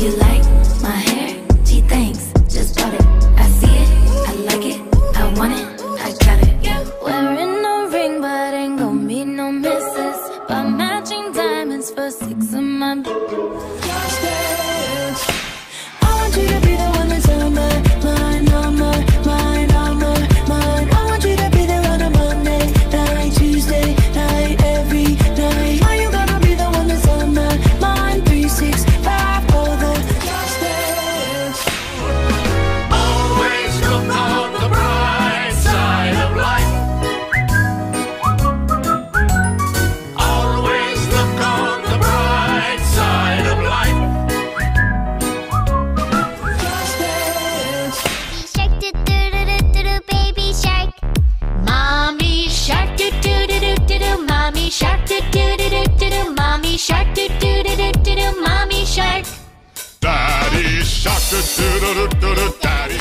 You like my hair? Gee, thanks, just bought it. I see it, I like it, I want it, I got it. Wearing no ring, but ain't gon' be no misses. Buy matching diamonds for 6 a month. I want you to be the one that's on my mind. I want you to be there on a Monday night, Tuesday night, every night. Are you gonna be the one that's on my mind? 3, 6, 5 for the justice. Always look on the bright side of life. Always look on the bright side of life. Shark doo doo doo doo doo doo, baby shark. Mommy shark doo doo doo doo doo doo, mommy shark doo doo doo doo doo doo, mommy shark doo doo doo doo doo doo, mommy shark. Daddy shark doo doo doo doo doo doo, daddy.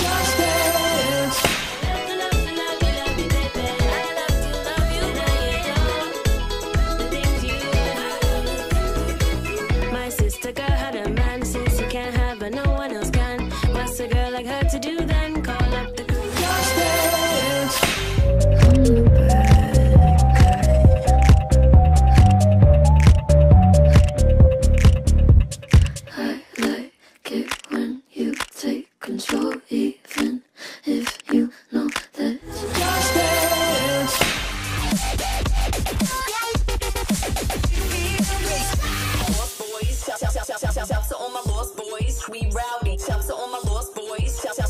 My sister got her a man, since he can't have her, no one else can. What's a girl like her to do then? Call up the crew. I like it when you take control, even if you know that Shouts to all my lost boys, we rowdy. Shouts to all my lost boys. Shouts to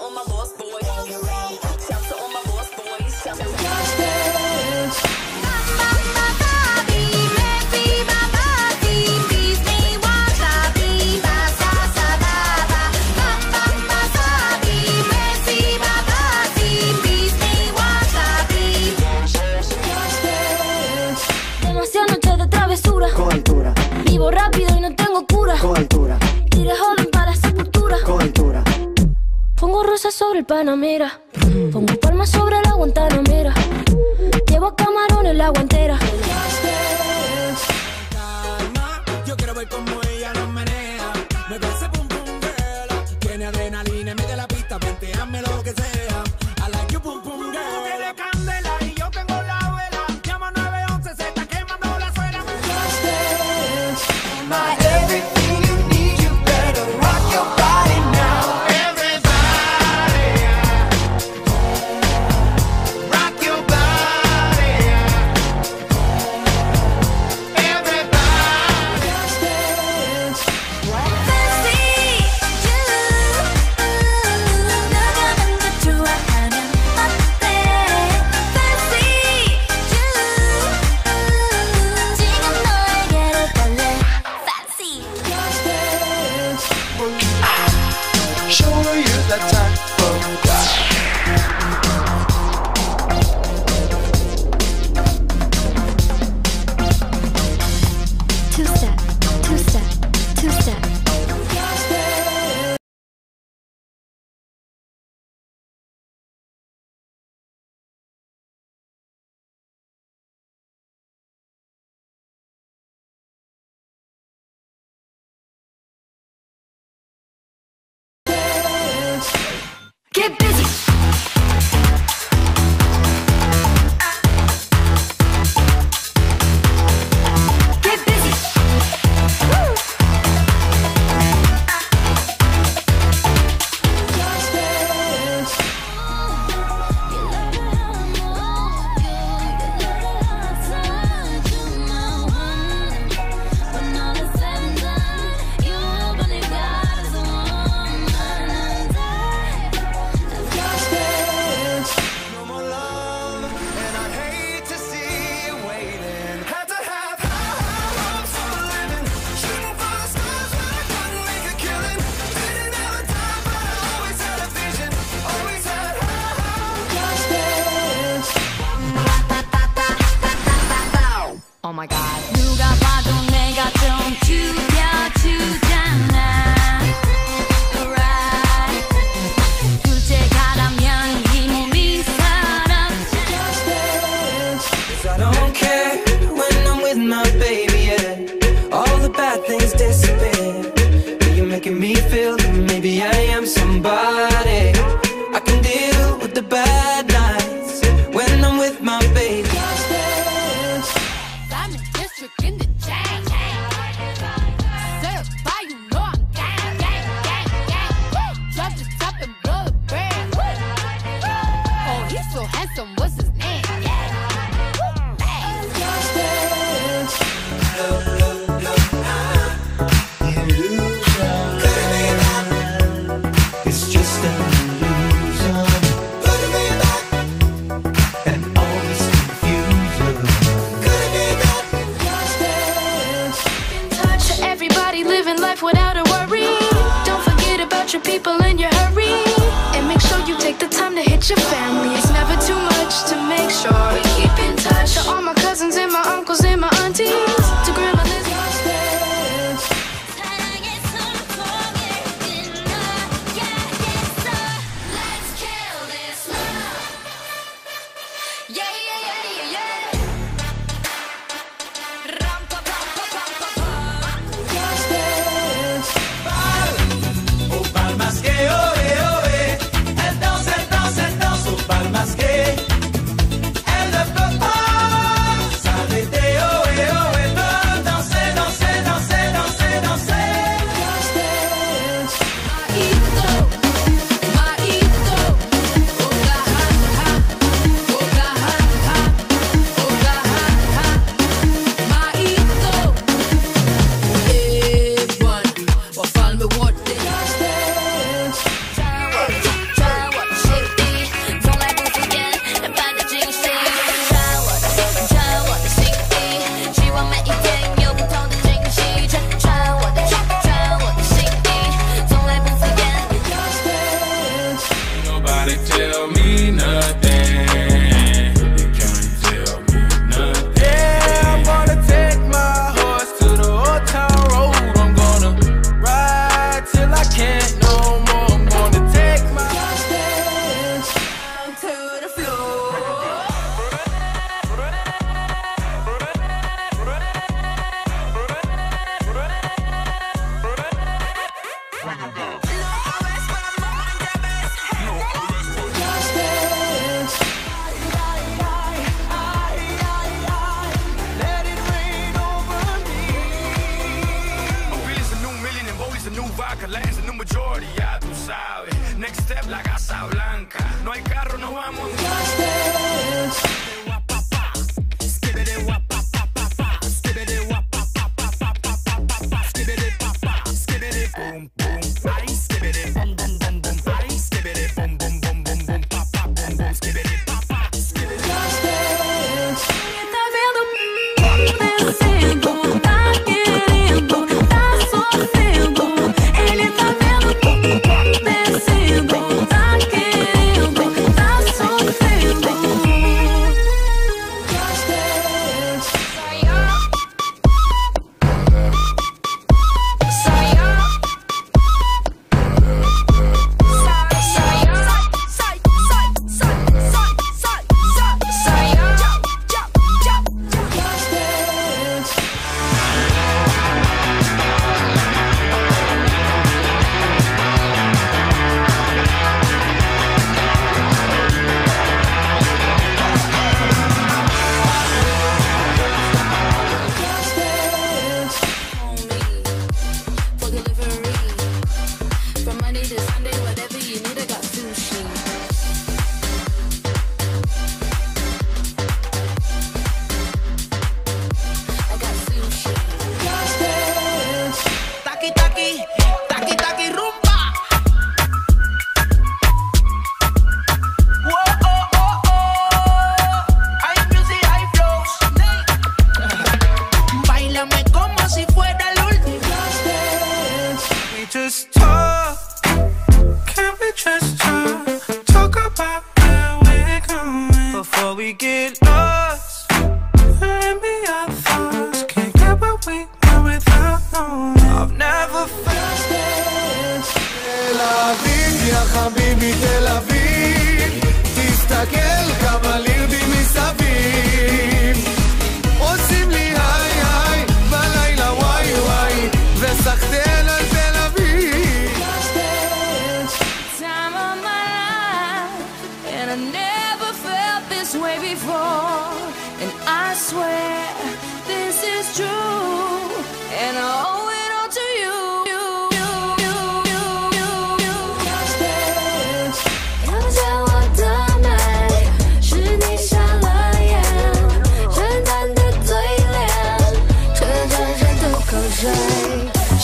all my lost boys. Shouts to all my lost boys. Shouts to all my lost boys. Demasiadas noches de travesura, con altura. Vivo rápido y no tengo cura, con altura. Tiré joven para la sepultura, con altura. Pongo rosas sobre el Panamera, pongo palmas sobre la Guantanamera. Llevo a camarones la guantera. Calma, yo quiero ver cómo ella los menea. Me parece pum pum girl, tiene adrenalina y mete la pista, venteame lo que sea. I like you pum pum girl. Tú tienes candela y yo tengo la vela. Llama 911, se está quemando la suela. My everything you need, you better rock your body now. Everybody, rock your body. Everybody. Fancy you, 너가 난 좋아하면 어때? Fancy you, 지금 너에게로 달래. Fancy. Show you the type of guy. Two step, two step, two step. Get busy. Get busy. Woo. Just living life without a worry. Don't forget about your people in your hurry, and make sure you take the time to hit your family. It's never too much to make sure we keep in touch. To all my cousins and my uncles and my aunties.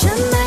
Je